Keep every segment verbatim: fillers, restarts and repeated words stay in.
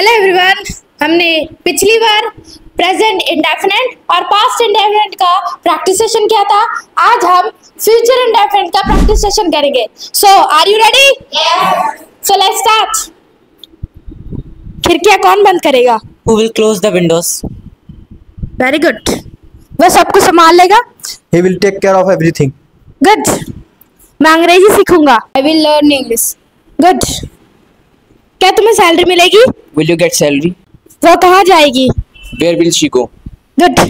Hello everyone, हमने पिछली बार प्रेजेंट इंडेफिनेट और पास्ट इंडेफिनेट का प्रैक्टिस सेशन किया था। आज हम फ्यूचर इंडेफिनेट का प्रैक्टिस सेशन करेंगे। So are you ready? So let's start. खिड़कियां कौन बंद करेगा? Who will close the windows? Very good. वह सबको संभाल लेगा? He will take care of everything. Good. मैं अंग्रेजी सीखूंगा। I will learn English. Good. क्या तुम्हें सैलरी मिलेगी? Will you get salary? वो कहाँ जाएगी? Where will she go? Good.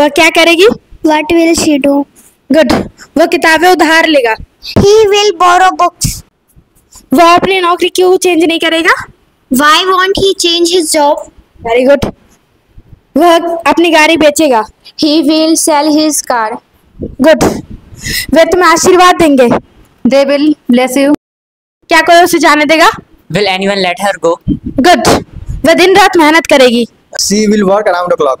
वो क्या करेगी? What will she do? Good. वो किताबें उधार लेगा? He will borrow books. वो अपनी नौकरी क्यों चेंज नहीं करेगा? Why won't he change his job? Very good. वह अपनी गाड़ी बेचेगा? He will sell his car. Good. वे तुम्हें आशीर्वाद देंगे? They will bless you. क्या कोई उसे जाने देगा? Will anyone let her go? Good. वह दिन रात मेहनत करेगी? She will work around the clock.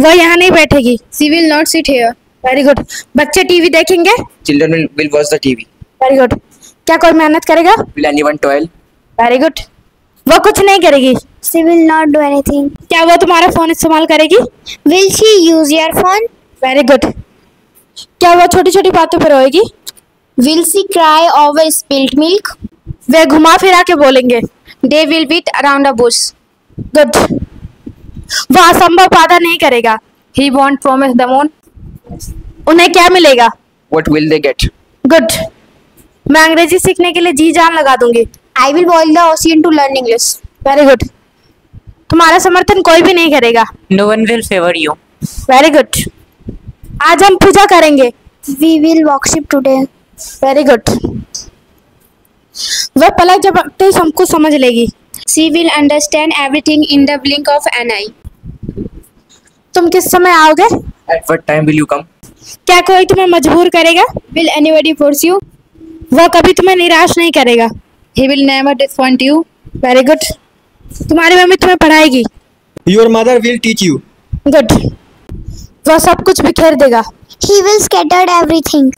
वह यहाँ नहीं बैठेगी? She will not sit here. Very good. बच्चे टीवी देखेंगे? Children will watch the T V. Very good. क्या कोई मेहनत करेगा? Will anyone toil? Very good. वह कुछ नहीं करेगी? She will not do anything. क्या वह तुम्हारा फोन इस्तेमाल करेगी? Will she use your phone? Very good. क्या वह छोटी छोटी बातों पर रोएगी? Will she cry over spilt milk? वे घुमा फिरा के बोलेंगे? They will beat around the bush. Good. वह असंभव वादा नहीं करेगा? He won't promise the moon. उन्हें क्या मिलेगा? What will they get? Good. मैं अंग्रेजी सीखने के लिए जी जान लगा दूंगी। I will boil the ocean to learn English. Very good. तुम्हारा समर्थन कोई भी नहीं करेगा? No one will favor you. Very good. आज हम पूजा करेंगे? We will worship today. Very good. वह पलक झपकते ही सबको समझ लेगी? She will understand everything in the blink of an eye. तुम किस समय आओगे? At what time will you come? क्या कोई तुम्हें मजबूर करेगा? Will anybody force you? वह कभी तुम्हें निराश नहीं करेगा? He will never disappoint you. Very good. तुम्हारी मम्मी तुम्हें पढ़ाएगी? Your mother will teach you. Good. वह सब कुछ बिखेर देगा? He will scatter everything.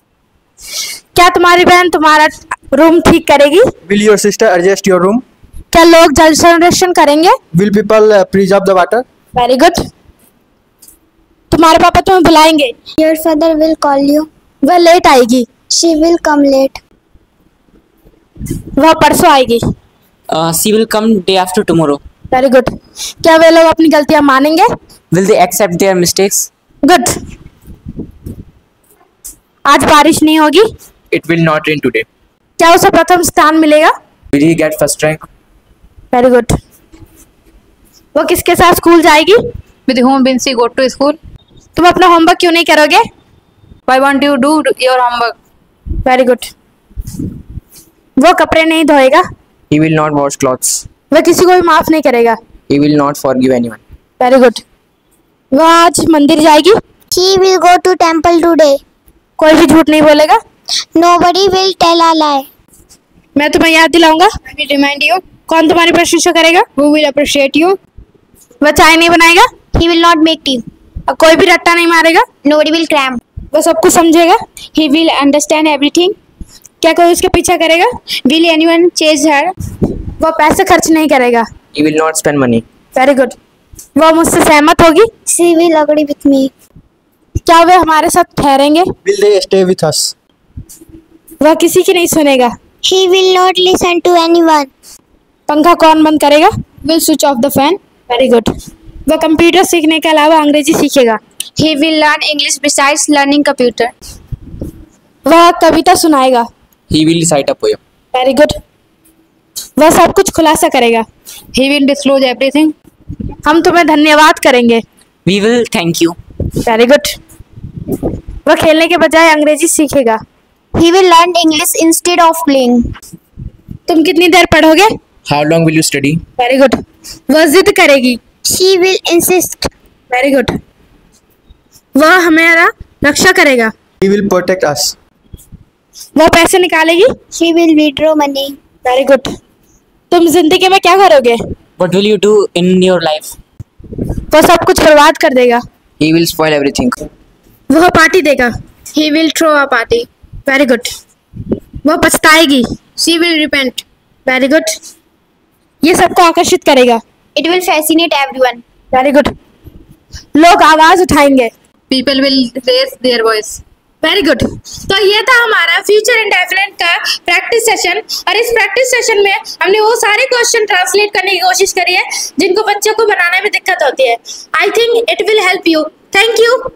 क्या तुम्हारी बहन तुम्हारा रूम ठीक करेगी? Will your sister adjust your room? क्या लोग जल संरक्षण करेंगे? Will people preserve the water? Very good. तुम्हारे पापा तुम्हें बुलाएंगे? Your father will call you. वह लेट आएगी? She will come late. वह परसों आएगी? uh, She will come day after tomorrow. Very good. क्या वे लोग अपनी गलतियाँ मानेंगे? Will they accept their mistakes? Good. आज बारिश नहीं होगी? It will not rain today. क्या उसे प्रथम स्थान मिलेगा? Will he get first rank? Very good. वो किसके साथ स्कूल जाएगी? With whom will she go to school? तुम अपना होमवर्क क्यों नहीं करोगे? Why won't you do your homework? Very good. वो कपड़े नहीं धोएगा? He will not wash clothes. वह किसी को भी माफ नहीं करेगा? He will not forgive anyone. Very good. वह आज मंदिर जाएगी? He will go to temple today. कोई भी झूठ नहीं बोलेगा? Nobody will tell a lie. मैं तुम्हें याद दिलाऊंगा? I will remind you. कौन तुम्हारी प्रशंसा करेगा? Who will appreciate you? वह चाय नहीं बनाएगा? He will not make tea. और कोई भी रट्टा नहीं मारेगा? Nobody will cram. वह सब कुछ समझेगा? He will understand everything. क्या कोई उसके पीछा करेगा? Will anyone chase her? वह पैसे खर्च नहीं करेगा? He will not spend money. Very good. वह मुझसे सहमत होगी? She will agree with me. क्या वे हमारे साथ ठहरेंगे? Will they stay with us? वह किसी की नहीं सुनेगा? He will not listen to anyone. पंखा कौन बंद करेगा? Will switch off the fan. Very good. वह कंप्यूटर सीखने के अलावा अंग्रेजी सीखेगा? He will learn English besides learning computer. वह कविता सुनाएगा? He will recite a poem. Very good. वह सब कुछ खुलासा करेगा? He will disclose everything. हम तुम्हें धन्यवाद करेंगे? We will thank you. Very good. वह खेलने के बजाय अंग्रेजी सीखेगा? He will learn English instead of playing. तुम कितनी देर पढ़ोगे? How long will you study? Very good. वह जिद करेगी? She will insist. Very good. वह हमारा रक्षा करेगा? He will protect us. वह पैसे निकालेगी? She will withdraw money. Very good. तुम जिंदगी में क्या करोगे? What will you do in your life? वह सब कुछ बर्बाद कर देगा? He will spoil everything. वह पार्टी देगा? He will throw a party. Very good. वह पछताएगी? She will repent. Very good. ये सबको आकर्षित करेगा। It will fascinate everyone. Very good. लोग आवाज उठाएंगे। People will raise their voice. Very good. तो ये था हमारा फ्यूचर इंडेफिनेट का प्रैक्टिस सेशन, और इस प्रैक्टिस सेशन में हमने वो सारे क्वेश्चन ट्रांसलेट करने की कोशिश करी है जिनको बच्चों को बनाने में दिक्कत होती है। I think it will help you. Thank you.